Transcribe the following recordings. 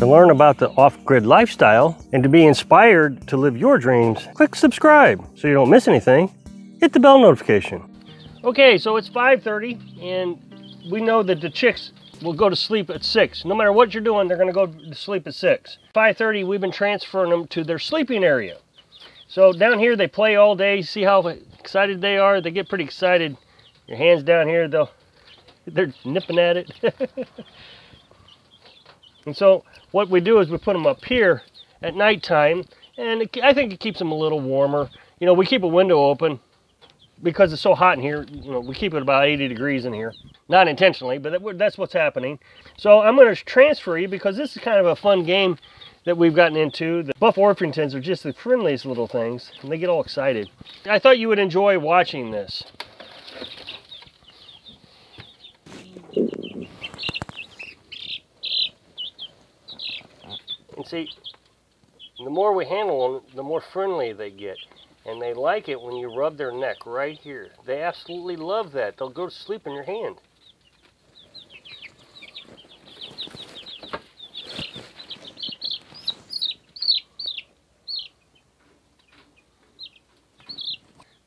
To learn about the off-grid lifestyle and to be inspired to live your dreams, click subscribe so you don't miss anything. Hit the bell notification. Okay, so it's 5:30 and we know that the chicks will go to sleep at 6. No matter what you're doing, they're gonna go to sleep at 6. 5:30, we've been transferring them to their sleeping area. So down here, they play all day. See how excited they are? They get pretty excited. Your hands down here, they're nipping at it. And so what we do is we put them up here at nighttime, and I think it keeps them a little warmer. You know, we keep a window open because it's so hot in here. You know, we keep it about 80 degrees in here. Not intentionally, but that's what's happening. So I'm going to transfer you because this is kind of a fun game that we've gotten into. The Buff Orpingtons are just the friendliest little things, and they get all excited. I thought you would enjoy watching this. And see, the more we handle them, the more friendly they get. And they like it when you rub their neck right here. They absolutely love that. They'll go to sleep in your hand.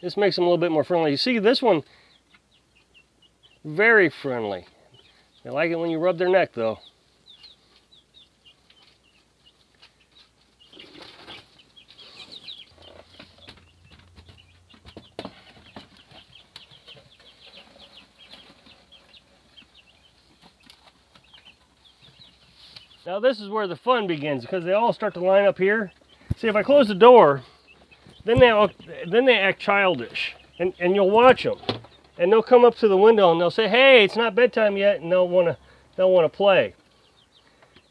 This makes them a little bit more friendly. You see this one, very friendly. They like it when you rub their neck though. Now this is where the fun begins because they all start to line up here. See, if I close the door, then they act childish, and you'll watch them, and they'll come up to the window and they'll say, "Hey, it's not bedtime yet," and they'll want to play.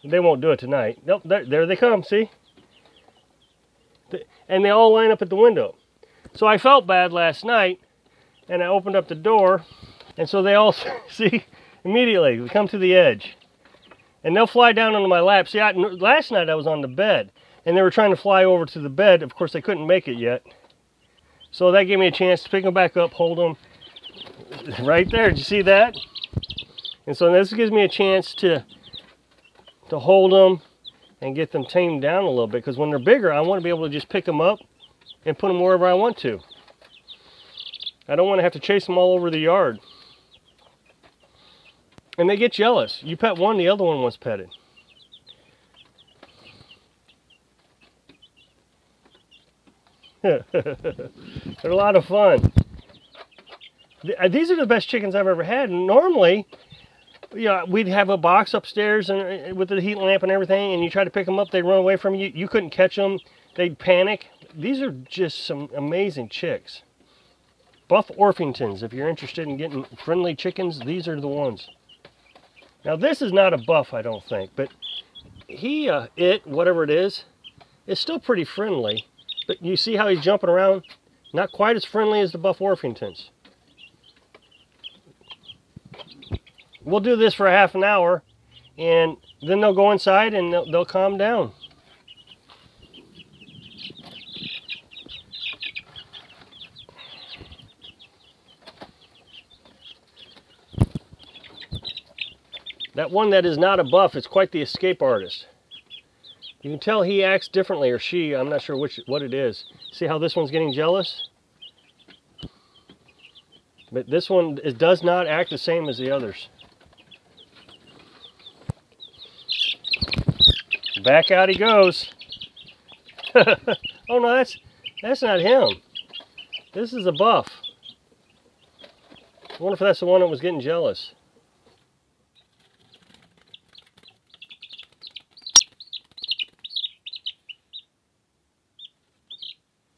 They won't do it tonight. Nope, there they come. See, and they all line up at the window. So I felt bad last night, and I opened up the door, and so they all see immediately. We come to the edge, and they'll fly down onto my lap. See, last night I was on the bed. And they were trying to fly over to the bed. Of course, they couldn't make it yet. So that gave me a chance to pick them back up, hold them right there. Did you see that? And so this gives me a chance to hold them and get them tamed down a little bit. Because when they're bigger, I want to be able to just pick them up and put them wherever I want to. I don't want to have to chase them all over the yard. And they get jealous. You pet one, the other one was petted. They're a lot of fun. These are the best chickens I've ever had. Normally, you know, we'd have a box upstairs and with the heat lamp and everything, and you try to pick them up, they'd run away from you. You couldn't catch them. They'd panic. These are just some amazing chicks. Buff Orpingtons. If you're interested in getting friendly chickens, these are the ones. Now, this is not a buff, I don't think, but whatever it is still pretty friendly. But you see how he's jumping around? Not quite as friendly as the Buff Orpingtons. We'll do this for a half an hour, and then they'll go inside and they'll calm down. That one that is not a buff is quite the escape artist. You can tell he acts differently, or she, I'm not sure what it is. See how this one's getting jealous? But this one, it does not act the same as the others. Back out he goes. Oh no, that's not him. This is a buff. I wonder if that's the one that was getting jealous.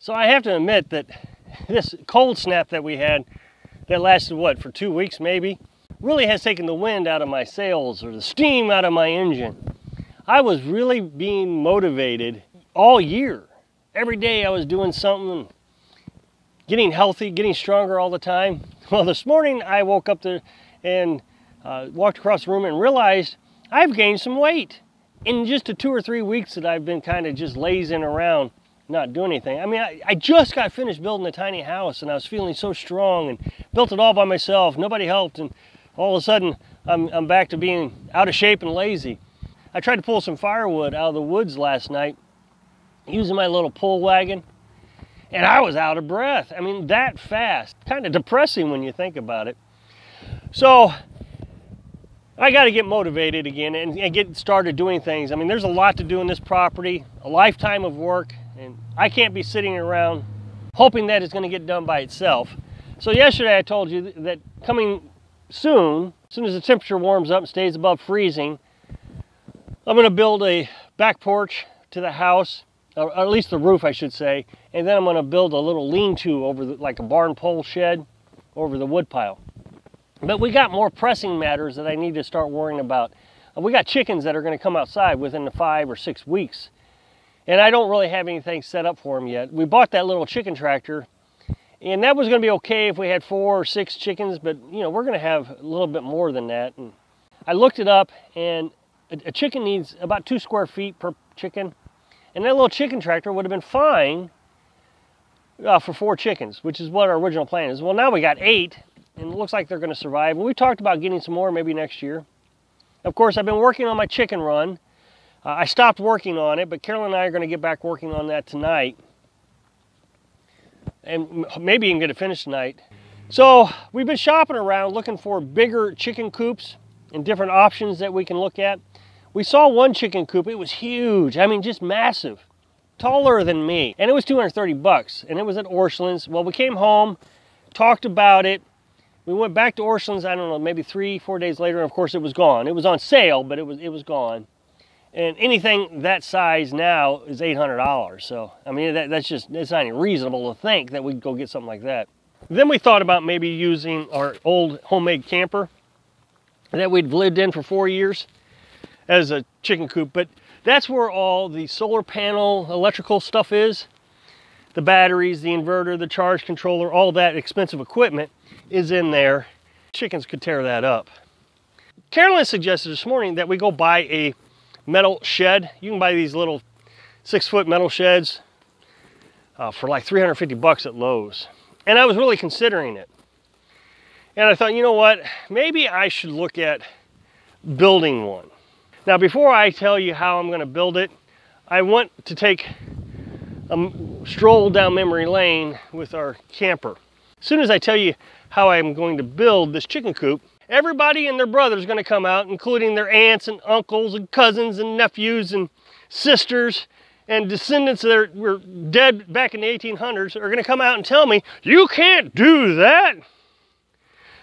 So I have to admit that this cold snap that we had that lasted, what, for 2 weeks maybe, really has taken the wind out of my sails or the steam out of my engine. I was really being motivated all year. Every day I was doing something, getting healthy, getting stronger all the time. Well, this morning I woke up and walked across the room and realized I've gained some weight in just the 2 or 3 weeks that I've been kind of just lazing around. Not do anything. I mean, I just got finished building a tiny house and I was feeling so strong and built it all by myself. Nobody helped, and all of a sudden I'm back to being out of shape and lazy. I tried to pull some firewood out of the woods last night using my little pull wagon, and I was out of breath. I mean, that fast. Kind of depressing when you think about it. So I got to get motivated again and get started doing things. I mean, there's a lot to do in this property, a lifetime of work, and I can't be sitting around hoping that it's going to get done by itself. So yesterday I told you that coming soon, as soon as the temperature warms up and stays above freezing, I'm going to build a back porch to the house, or at least the roof, I should say, and then I'm going to build a little lean-to over like a barn pole shed over the wood pile. But we got more pressing matters that I need to start worrying about. We got chickens that are going to come outside within the 5 or 6 weeks, and I don't really have anything set up for them yet. We bought that little chicken tractor, and that was going to be okay if we had 4 or 6 chickens, but you know, we're going to have a little bit more than that. And I looked it up, and a chicken needs about 2 square feet per chicken, and that little chicken tractor would have been fine for 4 chickens, which is what our original plan is. Well, now we got 8, and it looks like they're going to survive. We talked about getting some more maybe next year. Of course, I've been working on my chicken run. I stopped working on it, but Carolyn and I are going to get back working on that tonight, and maybe even get it finished tonight. So we've been shopping around looking for bigger chicken coops and different options that we can look at. We saw one chicken coop. It was huge. I mean, just massive, taller than me. And it was 230 bucks, and it was at Orscheln's. Well, we came home, talked about it. We went back to Orscheln's, I don't know, maybe 3 or 4 days later, and of course it was gone. It was on sale, but it was gone. And anything that size now is $800. So, I mean, that's just, it's not even reasonable to think that we'd go get something like that. Then we thought about maybe using our old homemade camper that we'd lived in for 4 years as a chicken coop, but that's where all the solar panel electrical stuff is. The batteries, the inverter, the charge controller, all that expensive equipment is in there. Chickens could tear that up. Carolyn suggested this morning that we go buy a metal shed. You can buy these little 6-foot metal sheds for like 350 bucks at Lowe's. And I was really considering it. And I thought, you know what, maybe I should look at building one. Now, before I tell you how I'm going to build it, I want to take a stroll down memory lane with our camper. As soon as I tell you how I'm going to build this chicken coop, everybody and their brother is going to come out, including their aunts and uncles and cousins and nephews and sisters and descendants that were dead back in the 1800s are going to come out and tell me, you can't do that.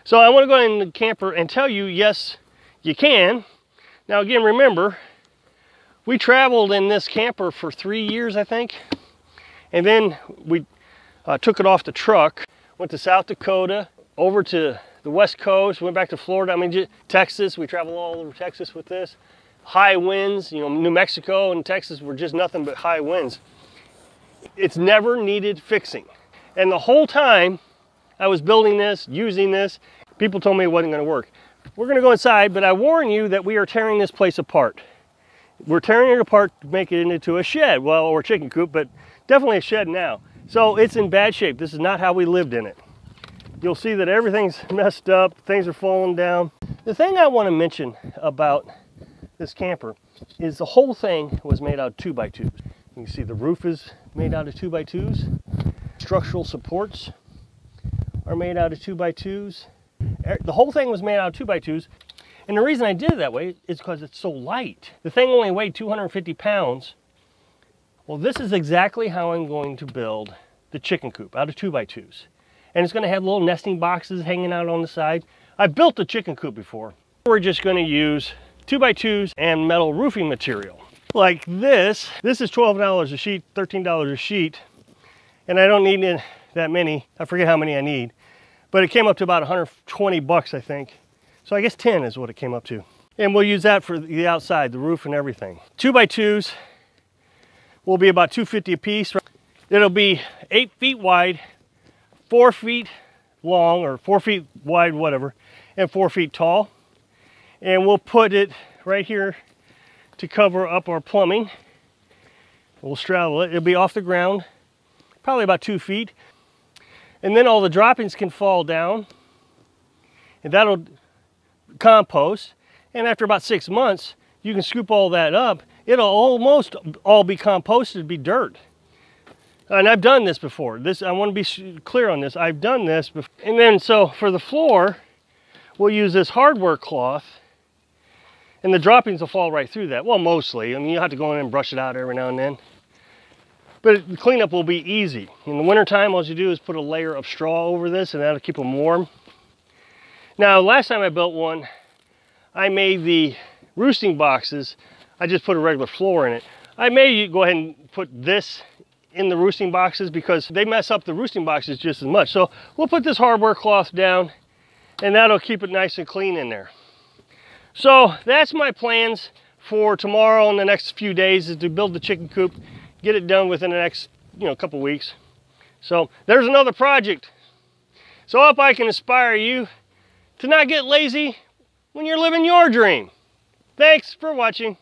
So I want to go in the camper and tell you, yes, you can. Now again, remember, we traveled in this camper for 3 years, I think. And then we took it off the truck, went to South Dakota, over to the West Coast, went back to Florida, I mean, just Texas. We traveled all over Texas with this. High winds, you know, New Mexico and Texas were just nothing but high winds. It's never needed fixing. And the whole time I was building this, using this, people told me it wasn't going to work. We're going to go inside, but I warn you that we are tearing this place apart. We're tearing it apart to make it into a shed, well, or chicken coop, but definitely a shed now. So it's in bad shape. This is not how we lived in it. You'll see that everything's messed up, things are falling down. The thing I want to mention about this camper is the whole thing was made out of 2x2s. You can see the roof is made out of 2x2s. Structural supports are made out of 2x2s. The whole thing was made out of 2x2s, and the reason I did it that way is because it's so light. The thing only weighed 250 pounds. Well, this is exactly how I'm going to build the chicken coop, out of 2x2s. And it's going to have little nesting boxes hanging out on the side. I built a chicken coop before. We're just going to use 2x2s and metal roofing material. Like this. This is $12 a sheet, $13 a sheet, and I don't need that many. I forget how many I need. But it came up to about 120 bucks, I think. So I guess 10 is what it came up to. And we'll use that for the outside, the roof and everything. 2x2s will be about $2.50 a piece. It'll be 8 feet wide, 4 feet long, or 4 feet wide, whatever, and 4 feet tall. And we'll put it right here to cover up our plumbing. We'll straddle it. It'll be off the ground, probably about 2 feet. And then all the droppings can fall down, and that'll compost. And after about 6 months, you can scoop all that up. It'll almost all be composted, be dirt. And I've done this before. This, I want to be clear on this. I've done this before. And then so for the floor, we'll use this hardware cloth, and the droppings will fall right through that. Well, mostly. I mean, you'll have to go in and brush it out every now and then. But the cleanup will be easy. In the wintertime, all you do is put a layer of straw over this, and that'll keep them warm. Now, last time I built one, I made the roosting boxes. I just put a regular floor in it. I may go ahead and put this in the roosting boxes because they mess up the roosting boxes just as much. So we'll put this hardware cloth down, and that'll keep it nice and clean in there. So that's my plans for tomorrow and the next few days, is to build the chicken coop, get it done within the next, couple weeks. So there's another project. So I hope I can inspire you to not get lazy when you're living your dream. Thanks for watching.